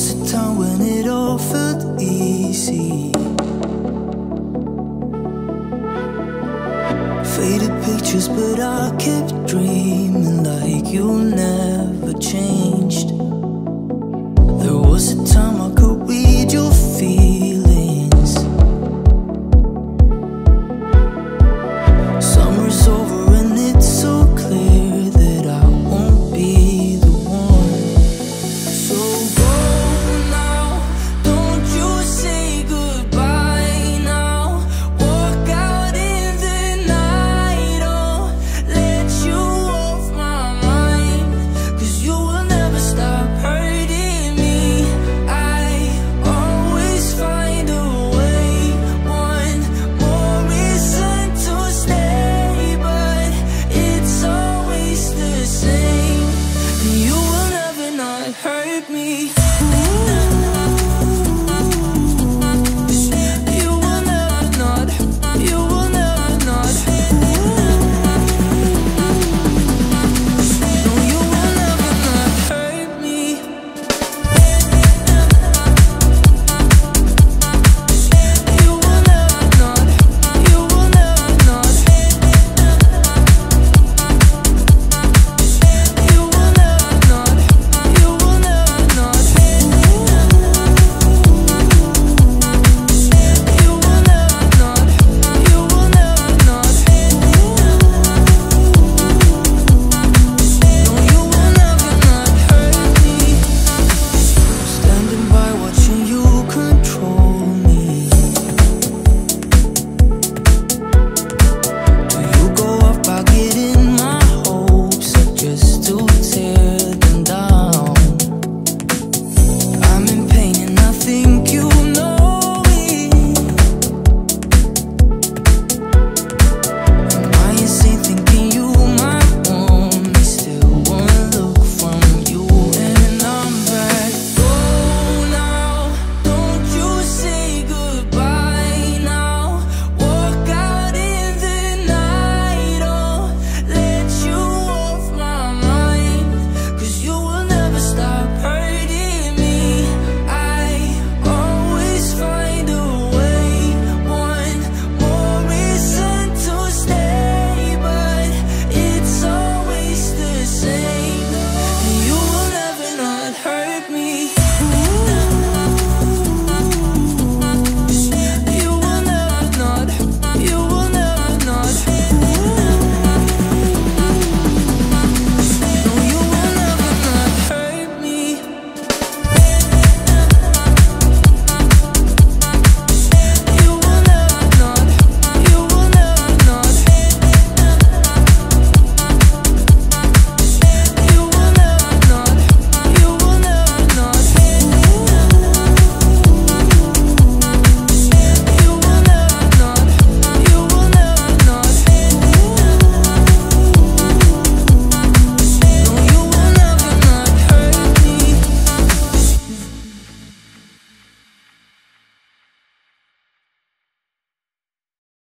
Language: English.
was a time when it all felt easy. Faded pictures, but I kept dreaming like you never changed. There was a time I could read your feelings. Summer's over and it's so clear that I won't be the one. So go now, don't you say goodbye now. Walk out in the night, oh, let you off my mind. 'Cause you will never stop hurting me. I always find a way. One more reason to stay, but it's always the same. You will never not hurt me.